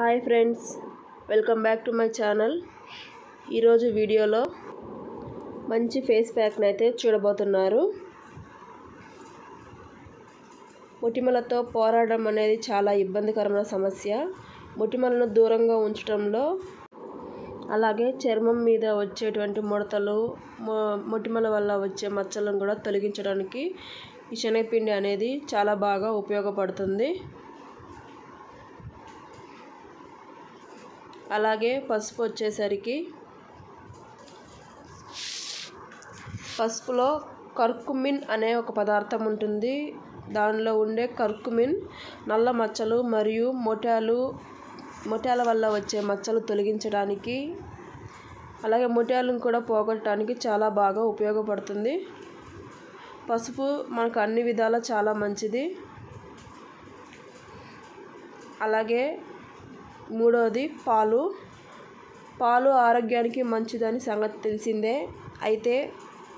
Hi friends welcome back to my channel video लो मंची face pack नैते चूडबोतुन्नारू मोटिमलतो पोराडम अनेदी चाला इब्बंदिकरमैन समस्या मोटिमलनु दूरंगा उंचटंलो అలాగే చర్మం మీద వచ్చేటువంటి ముడతలు మొటిమల వల్ల వచ్చే మచ్చలను కూడా తొలగించడానికి ఈ శనగపిండి అనేది చాలా బాగా ఉపయోగపడుతుంది. అలాగే పసుపు వచ్చేసరికి పసుపులో కర్కుమిన్ అనే ఒక పదార్థం ఉంటుంది. దానిలో ఉండే కర్కుమిన్ నల్ల మచ్చలు మరియు మొటాల వల్ల వచ్చే మచ్చలు తొలగించడానికి అలాగే మొటాలను కూడా పోగొట్టడానికి చాలా బాగా ఉపయోగపడుతుంది. పసుపు మనకు అన్ని విధాల చాలా మంచిది. అలాగే మూడోది పాలు. పాలు ఆరోగ్యానికి మంచిదని సంగతి తెలిసిందే. అయితే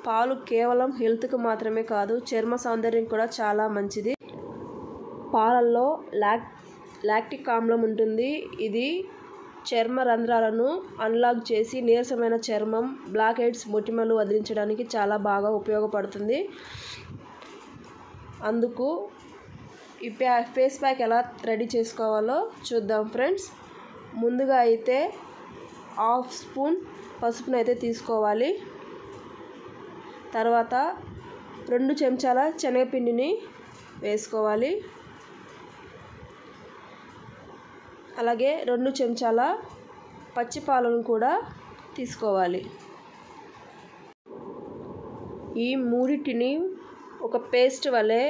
పాలు కేవలం హెల్త్‌కి మాత్రమే కాదు, చర్మ సౌందర్యం కూడా చాలా మంచిది. పాలల్లో లాక్టిక్ ఆమ్లం ఉంటుంది. ఇది చర్మ రంధ్రాలను అన్లాక్ చేసి నీరసమైన చర్మం, బ్లాక్ హెడ్స్, మొటిమలు వదిలించడానికి చాలా బాగా ఉపయోగపడుతుంది. అందుకు ఈ ఫేస్ ప్యాక్ ఎలా రెడీ చేసుకోవాలో చూద్దాం ఫ్రెండ్స్. ముందుగా అయితే హాఫ్ స్పూన్ పసుపును అయితే తీసుకోవాలి. తర్వాత 2 చెంచాల శనగపిండిని వేసుకోవాలి. అలాగే 2 చెంచాల పచ్చి పాలను కూడా తీసుకోవాలి. ఈ మూడిటిని ఒక పేస్ట్ వలె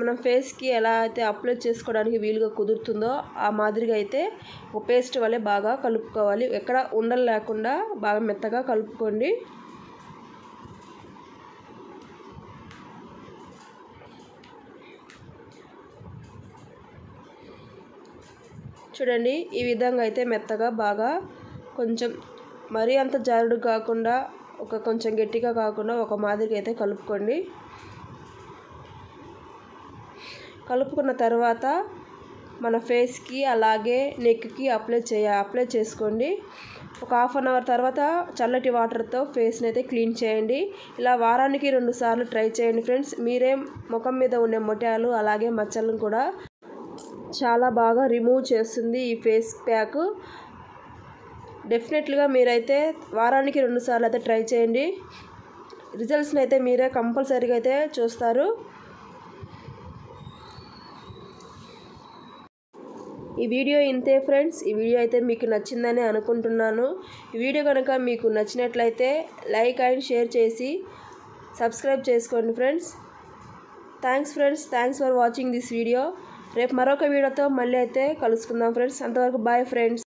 మనం ఫేస్కి ఎలా అయితే అప్లై చేసుకోవడానికి వీలుగా కుదురుతుందో ఆ మాదిరిగా అయితే ఒక పేస్ట్ వలె బాగా కలుపుకోవాలి. ఎక్కడ ఉండలు లేకుండా బాగా మెత్తగా కలుపుకోండి. చూడండి, ఈ విధంగా అయితే మెత్తగా బాగా కొంచెం మరీ అంత జారుడు కాకుండా ఒక కొంచెం గట్టిగా కాకుండా ఒక మాదిరిగా అయితే కలుపుకోండి. కలుపుకున్న తర్వాత మన ఫేస్కి అలాగే నెక్కి అప్లై చేసుకోండి. ఒక ½ అవర్ తర్వాత చల్లటి వాటర్తో ఫేస్ని అయితే క్లీన్ చేయండి. ఇలా వారానికి 2 సార్లు ట్రై చేయండి ఫ్రెండ్స్. మీరే ముఖం మీద ఉండే మొటిమలు అలాగే మచ్చలను కూడా చాలా బాగా రిమూవ్ చేస్తుంది ఈ ఫేస్ ప్యాక్. డెఫినెట్లీగా మీరైతే వారానికి 2 సార్లు అయితే ట్రై చేయండి. రిజల్ట్స్ని అయితే మీరే కంపల్సరీగా అయితే చూస్తారు. ఈ వీడియో ఇంతే ఫ్రెండ్స్. ఈ వీడియో అయితే మీకు నచ్చిందని అనుకుంటున్నాను. ఈ వీడియో కనుక మీకు నచ్చినట్లయితే లైక్ అండ్ షేర్ చేసి సబ్స్క్రైబ్ చేసుకోండి friends. Thanks thanks for watching this video. రేపు మరొక వీడియోతో మళ్ళీ అయితే కలుసుకుందాం ఫ్రెండ్స్. అంతవరకు బాయ్ ఫ్రెండ్స్.